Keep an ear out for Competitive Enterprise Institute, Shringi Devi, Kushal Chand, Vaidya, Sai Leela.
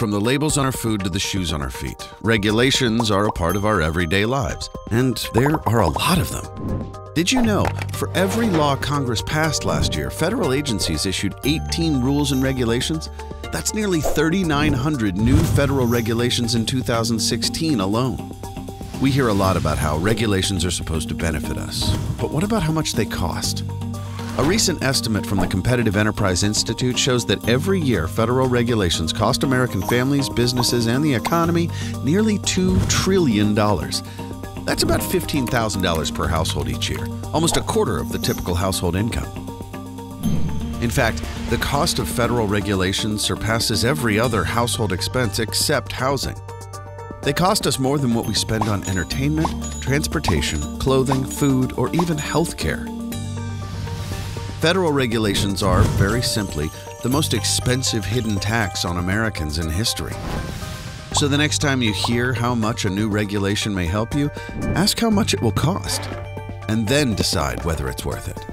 From the labels on our food to the shoes on our feet, regulations are a part of our everyday lives, and there are a lot of them. Did you know, for every law Congress passed last year, federal agencies issued 18 rules and regulations? That's nearly 3,900 new federal regulations in 2016 alone. We hear a lot about how regulations are supposed to benefit us, but what about how much they cost? A recent estimate from the Competitive Enterprise Institute shows that every year federal regulations cost American families, businesses, and the economy nearly $2 trillion. That's about $15,000 per household each year, almost a quarter of the typical household income. In fact, the cost of federal regulations surpasses every other household expense except housing. They cost us more than what we spend on entertainment, transportation, clothing, food, or even health care. Federal regulations are, very simply, the most expensive hidden tax on Americans in history. So the next time you hear how much a new regulation may help you, ask how much it will cost, and then decide whether it's worth it.